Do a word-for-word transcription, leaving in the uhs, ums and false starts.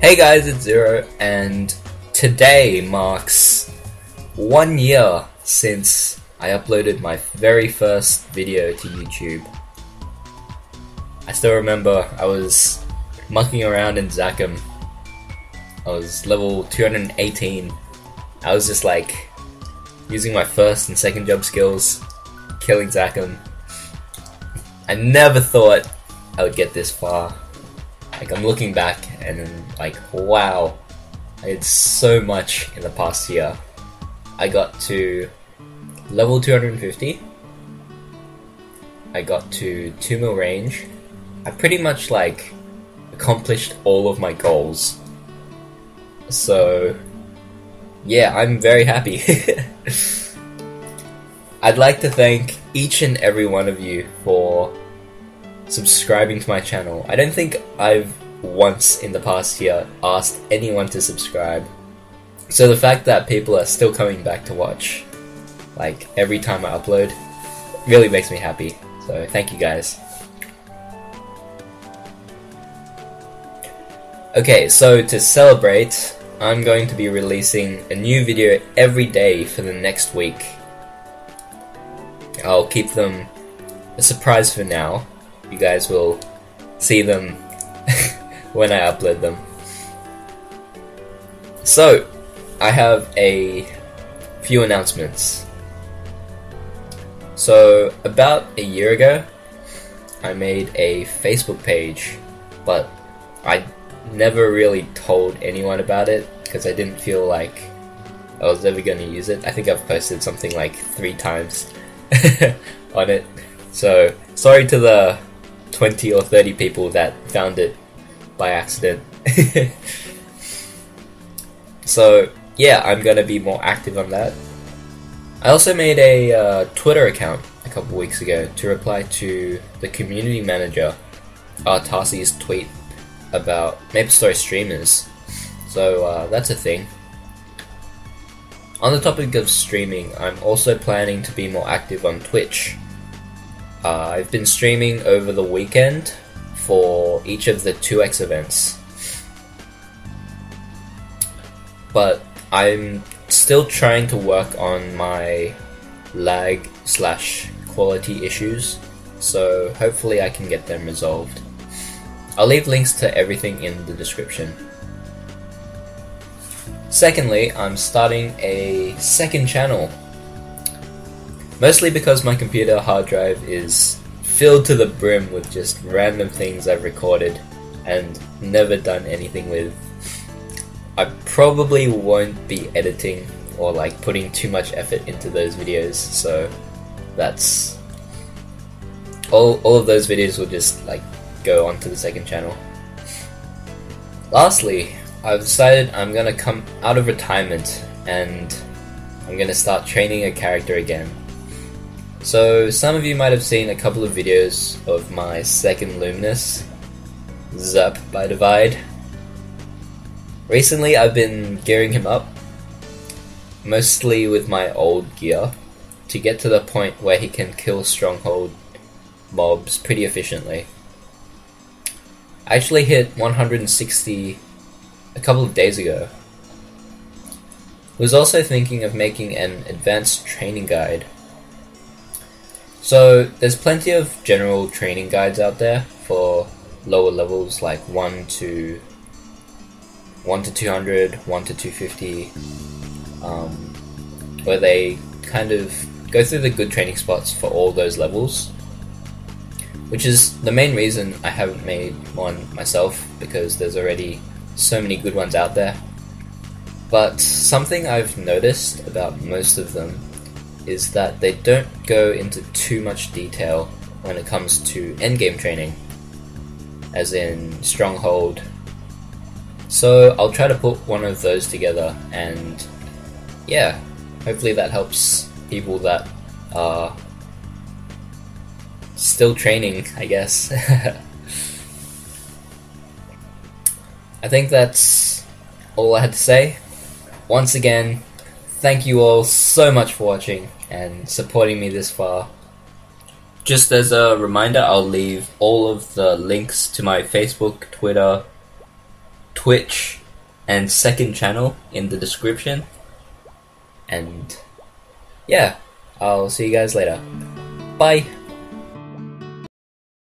Hey guys, it's Zero, and today marks one year since I uploaded my very first video to YouTube. I still remember I was mucking around in Zakum. I was level two hundred eighteen. I was just like using my first and second job skills, killing Zakum. I never thought I would get this far. Like, I'm looking back and like, wow, I did so much in the past year. I got to level two hundred fifty, I got to two mil range, I pretty much like accomplished all of my goals. So yeah, I'm very happy. I'd like to thank each and every one of you for subscribing to my channel. I don't think I've once in the past year asked anyone to subscribe, so the fact that people are still coming back to watch like every time I upload really makes me happy, so thank you guys. Okay, so to celebrate, I'm going to be releasing a new video every day for the next week. I'll keep them a surprise for now. You guys will see them when I upload them. So, I have a few announcements. So, about a year ago, I made a Facebook page, but I never really told anyone about it because I didn't feel like I was ever going to use it. I think I've posted something like three times on it. So, sorry to the twenty or thirty people that found it by accident. So yeah, I'm gonna be more active on that. I also made a uh, Twitter account a couple weeks ago to reply to the community manager Artasi's tweet about MapleStory streamers, so uh, that's a thing. On the topic of streaming, I'm also planning to be more active on Twitch. Uh, I've been streaming over the weekend for each of the two X events, but I'm still trying to work on my lag slash quality issues, so hopefully I can get them resolved. I'll leave links to everything in the description. Secondly, I'm starting a second channel. Mostly because my computer hard drive is filled to the brim with just random things I've recorded and never done anything with. I probably won't be editing or like putting too much effort into those videos, so that's... All, all of those videos will just like go onto the second channel. Lastly, I've decided I'm gonna come out of retirement and I'm gonna start training a character again. So, some of you might have seen a couple of videos of my second Luminous, ZeroByDivide. Recently I've been gearing him up, mostly with my old gear, to get to the point where he can kill Stronghold mobs pretty efficiently. I actually hit one hundred sixty a couple of days ago. I was also thinking of making an advanced training guide. So there's plenty of general training guides out there for lower levels like one to one to two hundred, one to two fifty, um, where they kind of go through the good training spots for all those levels, which is the main reason I haven't made one myself, because there's already so many good ones out there. But something I've noticed about most of them is that they don't go into too much detail when it comes to endgame training, as in Stronghold. So I'll try to put one of those together, and yeah, hopefully that helps people that are still training, I guess. I think that's all I had to say. Once again, thank you all so much for watching and supporting me this far. Just as a reminder, I'll leave all of the links to my Facebook, Twitter, Twitch and second channel in the description. And yeah, I'll see you guys later. Bye!